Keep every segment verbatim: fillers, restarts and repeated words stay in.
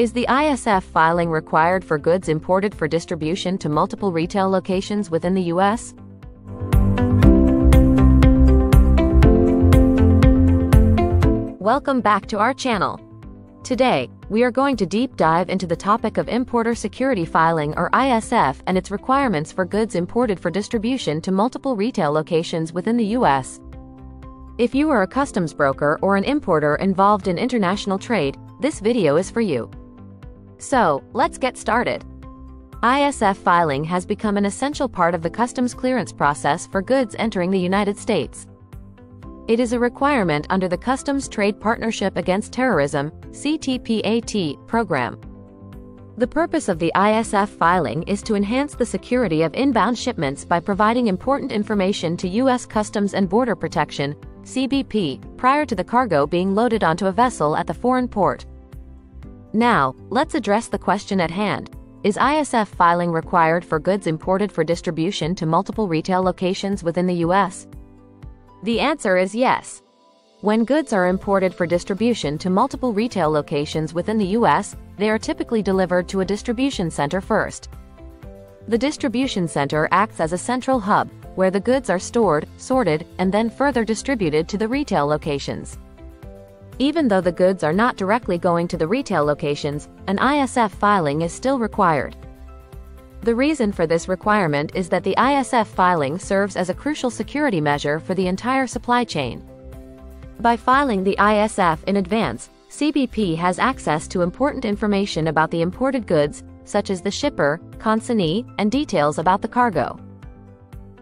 Is the I S F filing required for goods imported for distribution to multiple retail locations within the U S? Welcome back to our channel. Today, we are going to deep dive into the topic of Importer Security Filing or I S F and its requirements for goods imported for distribution to multiple retail locations within the U S. If you are a customs broker or an importer involved in international trade, this video is for you. So, let's get started. I S F filing has become an essential part of the customs clearance process for goods entering the United States. It is a requirement under the Customs Trade Partnership Against Terrorism (C T P A T) program. The purpose of the I S F filing is to enhance the security of inbound shipments by providing important information to U S Customs and Border Protection (C B P) prior to the cargo being loaded onto a vessel at the foreign port. Now, let's address the question at hand. Is I S F filing required for goods imported for distribution to multiple retail locations within the U S? The answer is yes. When goods are imported for distribution to multiple retail locations within the U S, they are typically delivered to a distribution center first. The distribution center acts as a central hub, where the goods are stored, sorted, and then further distributed to the retail locations. Even though the goods are not directly going to the retail locations, an I S F filing is still required. The reason for this requirement is that the I S F filing serves as a crucial security measure for the entire supply chain. By filing the I S F in advance, C B P has access to important information about the imported goods, such as the shipper, consignee, and details about the cargo.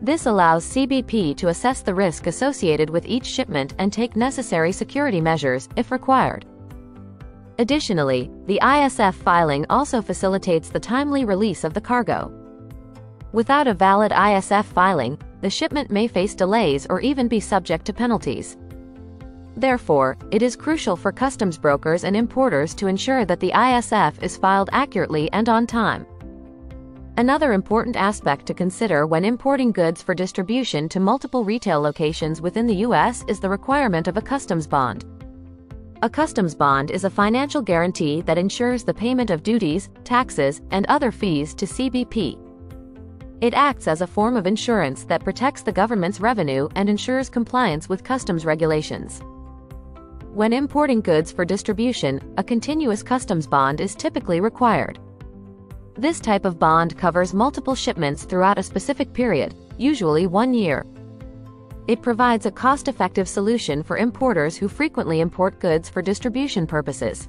This allows C B P to assess the risk associated with each shipment and take necessary security measures, if required. Additionally, the I S F filing also facilitates the timely release of the cargo. Without a valid I S F filing, the shipment may face delays or even be subject to penalties. Therefore, it is crucial for customs brokers and importers to ensure that the I S F is filed accurately and on time. Another important aspect to consider when importing goods for distribution to multiple retail locations within the U S is the requirement of a customs bond. A customs bond is a financial guarantee that ensures the payment of duties, taxes, and other fees to C B P. It acts as a form of insurance that protects the government's revenue and ensures compliance with customs regulations. When importing goods for distribution, a continuous customs bond is typically required. This type of bond covers multiple shipments throughout a specific period, usually one year. It provides a cost-effective solution for importers who frequently import goods for distribution purposes.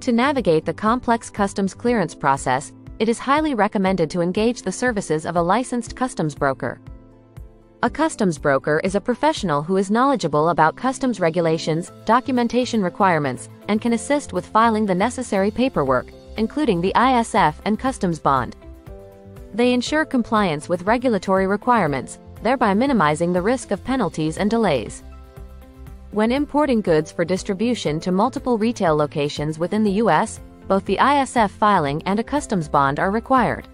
To navigate the complex customs clearance process, it is highly recommended to engage the services of a licensed customs broker. A customs broker is a professional who is knowledgeable about customs regulations, documentation requirements, and can assist with filing the necessary paperwork, including the I S F and customs bond. They ensure compliance with regulatory requirements, thereby minimizing the risk of penalties and delays. When importing goods for distribution to multiple retail locations within the U S, both the I S F filing and a customs bond are required.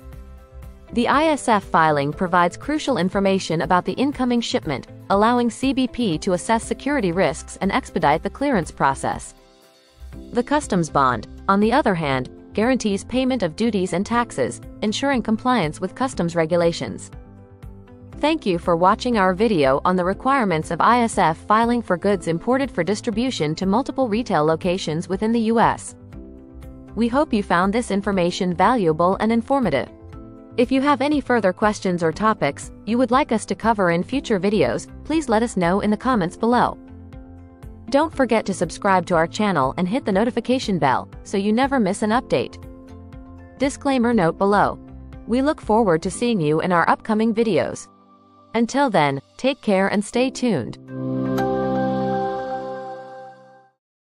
The I S F filing provides crucial information about the incoming shipment, allowing C B P to assess security risks and expedite the clearance process. The customs bond, on the other hand, guarantees payment of duties and taxes, ensuring compliance with customs regulations. Thank you for watching our video on the requirements of I S F filing for goods imported for distribution to multiple retail locations within the U S. We hope you found this information valuable and informative. If you have any further questions or topics you would like us to cover in future videos, please let us know in the comments below. Don't forget to subscribe to our channel and hit the notification bell, so you never miss an update. Disclaimer note below. We look forward to seeing you in our upcoming videos. Until then, take care and stay tuned.